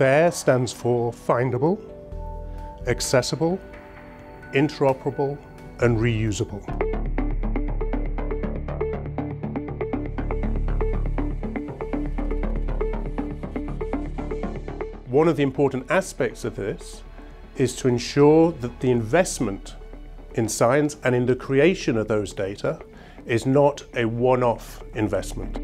FAIR stands for findable, accessible, interoperable, and reusable. One of the important aspects of this is to ensure that the investment in science and in the creation of those data is not a one-off investment.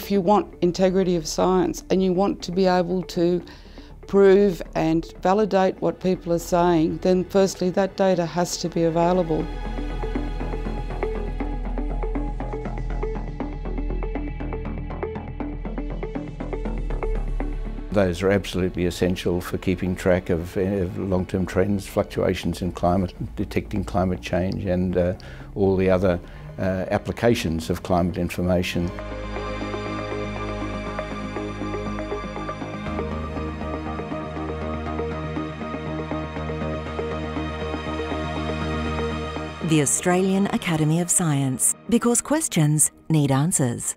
If you want integrity of science and you want to be able to prove and validate what people are saying, then firstly that data has to be available. Those are absolutely essential for keeping track of long-term trends, fluctuations in climate, detecting climate change and all the other applications of climate information. The Australian Academy of Science, because questions need answers.